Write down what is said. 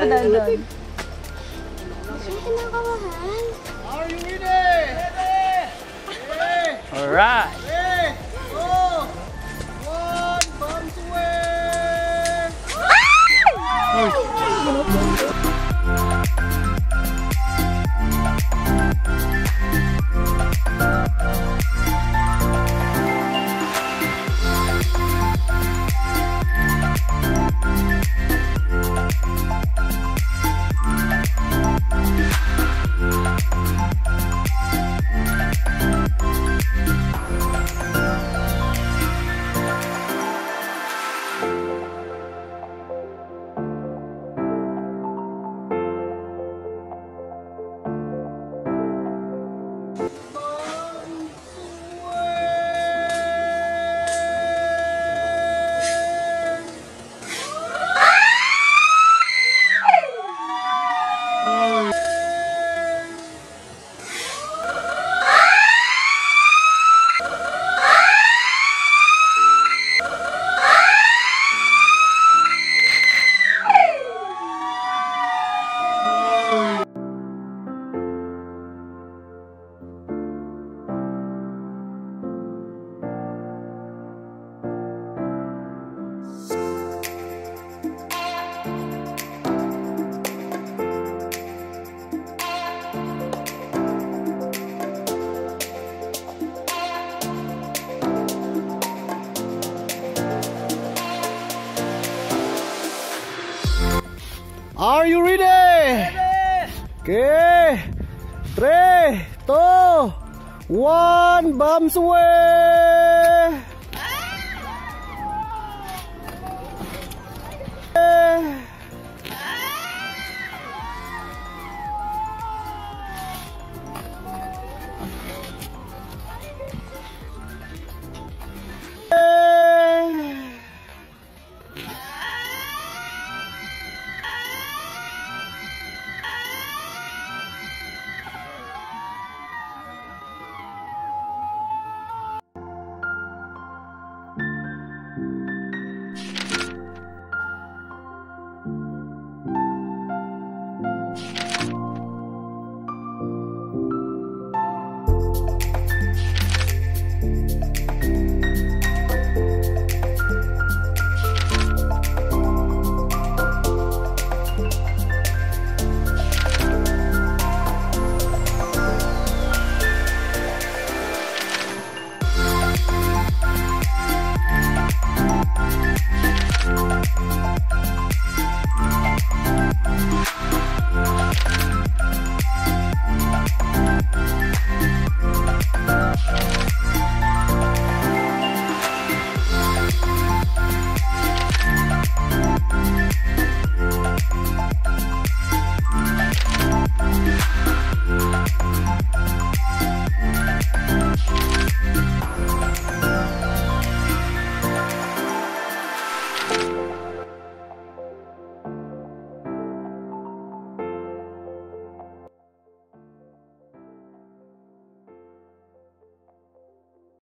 Padal doon. Are you ready? Ready! Alright! Ready! Go! One, bounce away! Are you ready? Ready! Okay! 3, 2, 1, bombs away!